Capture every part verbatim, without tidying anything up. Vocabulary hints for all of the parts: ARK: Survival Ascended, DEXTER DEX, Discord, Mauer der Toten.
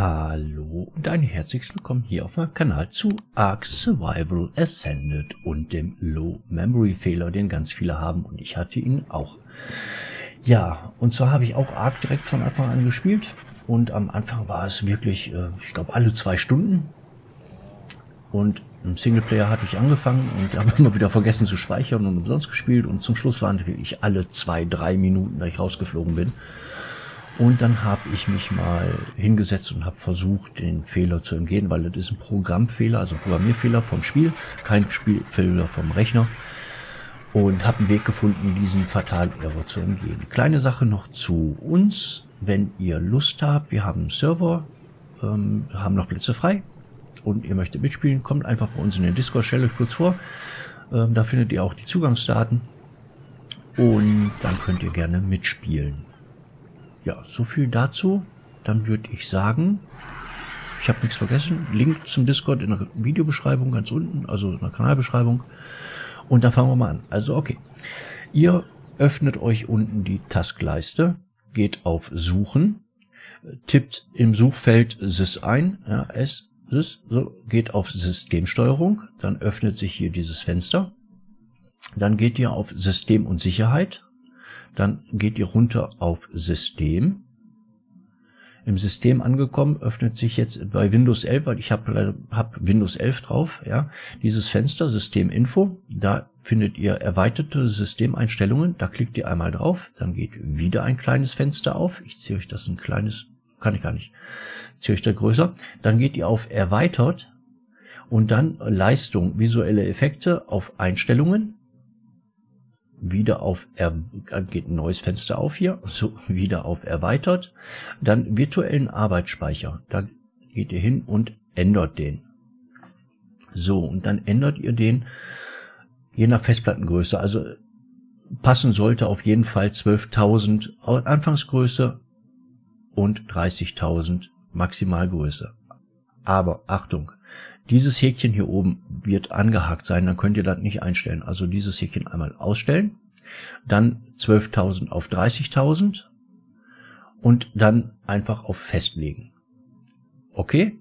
Hallo und ein herzliches Willkommen hier auf meinem Kanal zu ARK Survival Ascended und dem Low Memory Fehler, den ganz viele haben, und ich hatte ihn auch. Ja, und zwar habe ich auch ARK direkt von Anfang an gespielt und am Anfang war es wirklich, ich glaube, alle zwei Stunden. Und im Singleplayer hatte ich angefangen und habe immer wieder vergessen zu speichern und umsonst gespielt, und zum Schluss waren wirklich alle zwei, drei Minuten, da ich rausgeflogen bin. Und dann habe ich mich mal hingesetzt und habe versucht, den Fehler zu umgehen, weil das ist ein Programmfehler, also ein Programmierfehler vom Spiel, kein Spielfehler vom Rechner. Und habe einen Weg gefunden, diesen fatalen Error zu umgehen. Kleine Sache noch zu uns, wenn ihr Lust habt, wir haben einen Server, ähm, haben noch Plätze frei und ihr möchtet mitspielen, kommt einfach bei uns in den Discord, stellt euch kurz vor, ähm, da findet ihr auch die Zugangsdaten und dann könnt ihr gerne mitspielen. Ja, so viel dazu. Dann würde ich sagen, ich habe nichts vergessen. Link zum Discord in der Videobeschreibung ganz unten, also in der Kanalbeschreibung. Und dann fangen wir mal an. Also okay, ihr öffnet euch unten die Taskleiste, geht auf Suchen, tippt im Suchfeld Sys ein, ja, S, Sys, so, geht auf Systemsteuerung, dann öffnet sich hier dieses Fenster. Dann geht ihr auf System und Sicherheit. Dann geht ihr runter auf System. Im System angekommen, öffnet sich jetzt bei Windows elf, weil ich habe hab Windows elf drauf, ja, dieses Fenster Systeminfo. Da findet ihr erweiterte Systemeinstellungen. Da klickt ihr einmal drauf, dann geht wieder ein kleines Fenster auf. Ich ziehe euch das ein kleines, kann ich gar nicht, ziehe euch da größer. Dann geht ihr auf Erweitert und dann Leistung, visuelle Effekte, auf Einstellungen. Wieder auf, er, geht ein neues Fenster auf hier, so, wieder auf Erweitert, dann virtuellen Arbeitsspeicher, da geht ihr hin und ändert den. So, und dann ändert ihr den je nach Festplattengröße, also passen sollte auf jeden Fall zwölftausend Anfangsgröße und dreißigtausend Maximalgröße. Aber Achtung, dieses Häkchen hier oben wird angehakt sein, dann könnt ihr das nicht einstellen. Also dieses Häkchen einmal ausstellen, dann zwölftausend auf dreißigtausend und dann einfach auf Festlegen. Okay?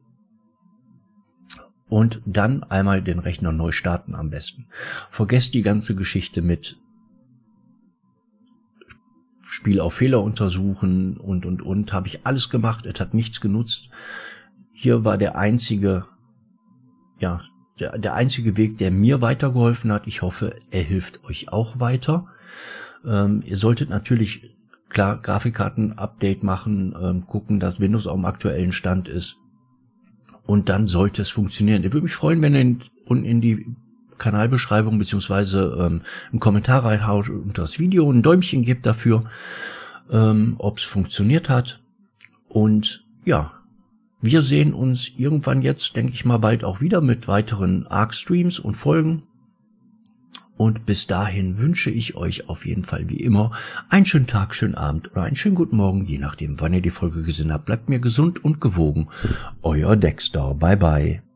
Und dann einmal den Rechner neu starten am besten. Vergesst die ganze Geschichte mit Spiel auf Fehler untersuchen und und und. Habe ich alles gemacht, es hat nichts genutzt. Hier war der einzige, ja, der, der einzige Weg, der mir weitergeholfen hat. Ich hoffe, er hilft euch auch weiter. Ähm, ihr solltet natürlich, klar, Grafikkarten-Update machen, ähm, gucken, dass Windows auf dem aktuellen Stand ist. Und dann sollte es funktionieren. Ich würde mich freuen, wenn ihr in, unten in die Kanalbeschreibung beziehungsweise ähm, einen Kommentar reinhaut unter das Video, ein Däumchen gebt dafür, ähm, ob es funktioniert hat. Und ja, wir sehen uns irgendwann jetzt, denke ich mal, bald auch wieder mit weiteren ARK-Streams und Folgen. Und bis dahin wünsche ich euch auf jeden Fall wie immer einen schönen Tag, schönen Abend oder einen schönen guten Morgen, je nachdem, wann ihr die Folge gesehen habt. Bleibt mir gesund und gewogen. Euer Dexter. Bye, bye.